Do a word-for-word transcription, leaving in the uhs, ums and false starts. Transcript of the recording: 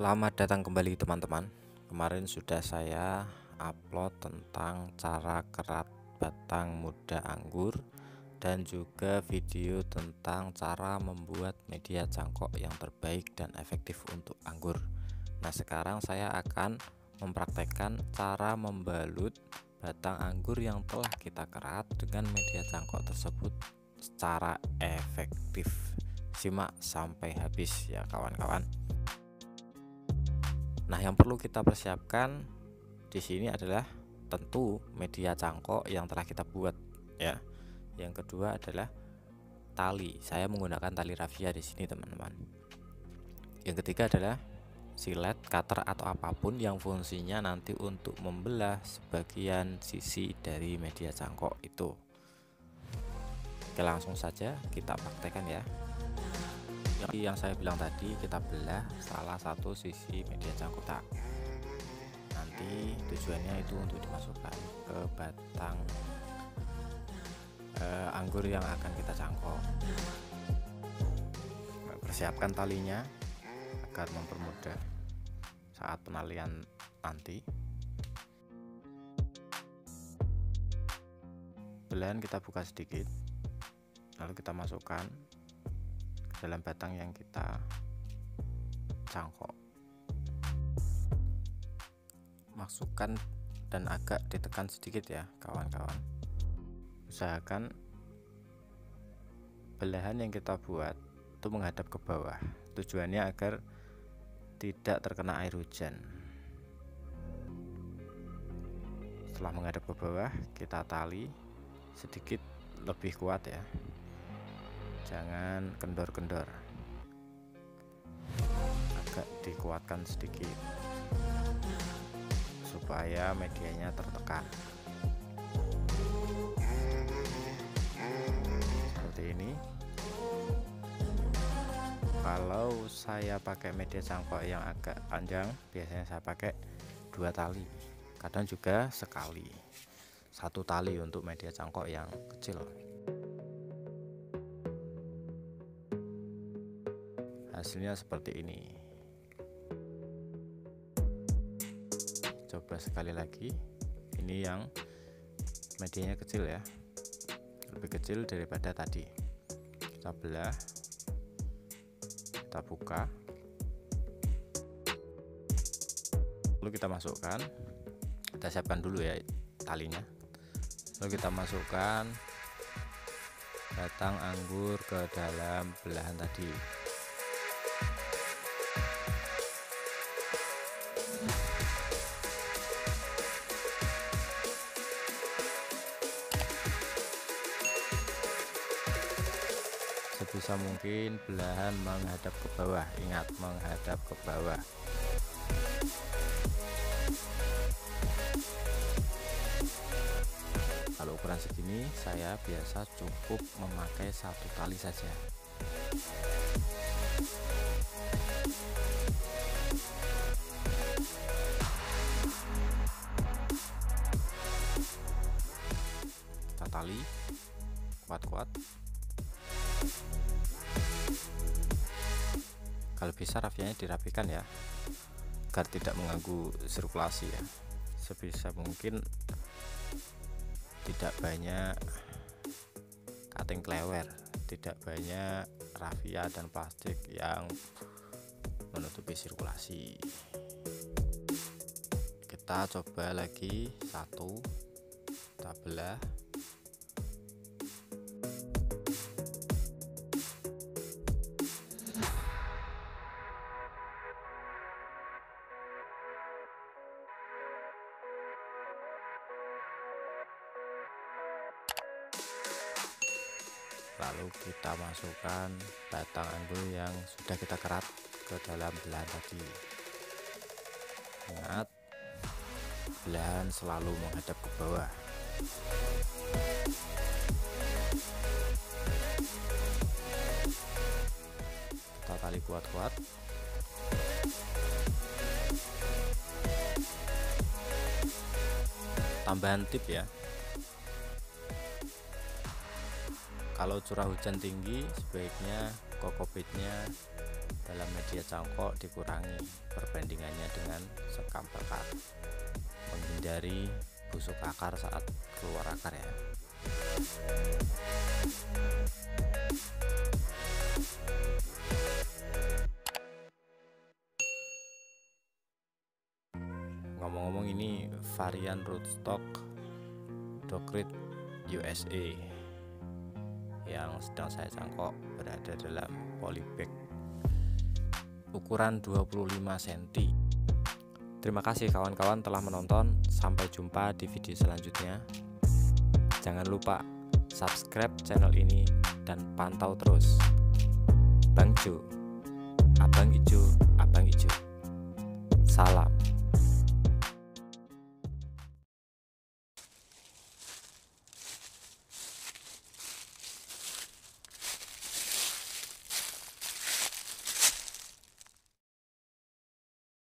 Selamat datang kembali teman-teman. Kemarin sudah saya upload tentang cara kerat batang muda anggur dan juga video tentang cara membuat media jangkok yang terbaik dan efektif untuk anggur. Nah, sekarang saya akan mempraktekkan cara membalut batang anggur yang telah kita kerat dengan media jangkok tersebut secara efektif. Simak sampai habis ya kawan-kawan. Nah, yang perlu kita persiapkan di sini adalah tentu media jangkok yang telah kita buat ya. Yang kedua adalah tali. Saya menggunakan tali rafia di sini, teman-teman. Yang ketiga adalah silet, cutter atau apapun yang fungsinya nanti untuk membelah sebagian sisi dari media jangkok itu. Oke, langsung saja kita praktekkan ya. Yang saya bilang tadi, kita belah salah satu sisi media jangkok. Nanti tujuannya itu untuk dimasukkan ke batang eh, anggur yang akan kita jangkok. Persiapkan talinya agar mempermudah saat penalian nanti. Belahan kita buka sedikit, lalu kita masukkan dalam batang yang kita cangkok. Masukkan dan agak ditekan sedikit ya kawan-kawan. Usahakan belahan yang kita buat itu menghadap ke bawah, tujuannya agar tidak terkena air hujan. Setelah menghadap ke bawah, kita tali sedikit lebih kuat ya, jangan kendor-kendor, agak dikuatkan sedikit supaya medianya tertekan seperti ini. Kalau saya pakai media jangkok yang agak panjang, biasanya saya pakai dua tali, kadang juga sekali satu tali untuk media jangkok yang kecil. Hasilnya seperti ini. Coba sekali lagi. Ini yang medianya kecil ya, lebih kecil daripada tadi. Kita belah, kita buka, lalu kita masukkan. Kita siapkan dulu ya talinya, lalu kita masukkan batang anggur ke dalam belahan tadi. Sebisa mungkin belahan menghadap ke bawah, ingat menghadap ke bawah. Kalau ukuran segini saya biasa cukup memakai satu tali saja. Kita tali kuat-kuat. Kalau bisa rafianya dirapikan ya, agar tidak mengganggu sirkulasi ya. Sebisa mungkin tidak banyak cutting klewer, tidak banyak rafia dan plastik yang menutupi sirkulasi. Kita coba lagi satu, kita belah. Lalu kita masukkan batang anggur yang sudah kita kerat ke dalam belahan tadi. Ingat, belahan selalu menghadap ke bawah. Kita tali kuat-kuat. Tambahan tip ya, kalau curah hujan tinggi sebaiknya kokopitnya dalam media cangkok dikurangi perbandingannya dengan sekam bakar, menghindari busuk akar saat keluar akar ya. Ngomong-ngomong, ini varian rootstock Dokrit U S A yang sedang saya cangkok berada dalam polybag ukuran dua puluh lima sentimeter. Terima kasih kawan-kawan telah menonton, sampai jumpa di video selanjutnya. Jangan lupa subscribe channel ini dan pantau terus Bang Jo. Abang Ijo, Abang Ijo. Salam.